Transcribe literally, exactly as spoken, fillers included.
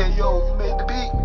K O, you made the beat.